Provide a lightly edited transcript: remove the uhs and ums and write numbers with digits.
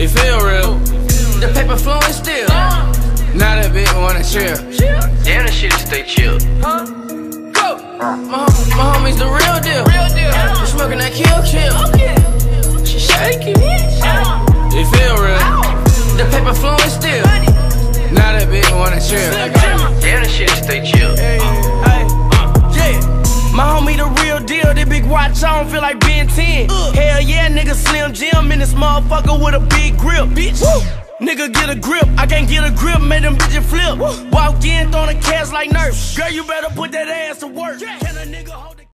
It feel real. The paper flowing still. Not a bit wanna chill. Damn, this shit is stay chill. Huh? Go. My homie's the real deal. I'm smoking that kill chill. She shaking. It feel real. The paper flowing still. Not a bit wanna chill. Damn, this shit is stay chill. My homie the real deal, that big watch I don't feel like Ben 10. Hell yeah, nigga, Slim Jim in this motherfucker with a big grip. Bitch, woo. Nigga get a grip, I can't get a grip, made them bitches flip. Woo. Walked in, throwing the cash like Nerf. Girl, you better put that ass to work. Yeah. Can a nigga hold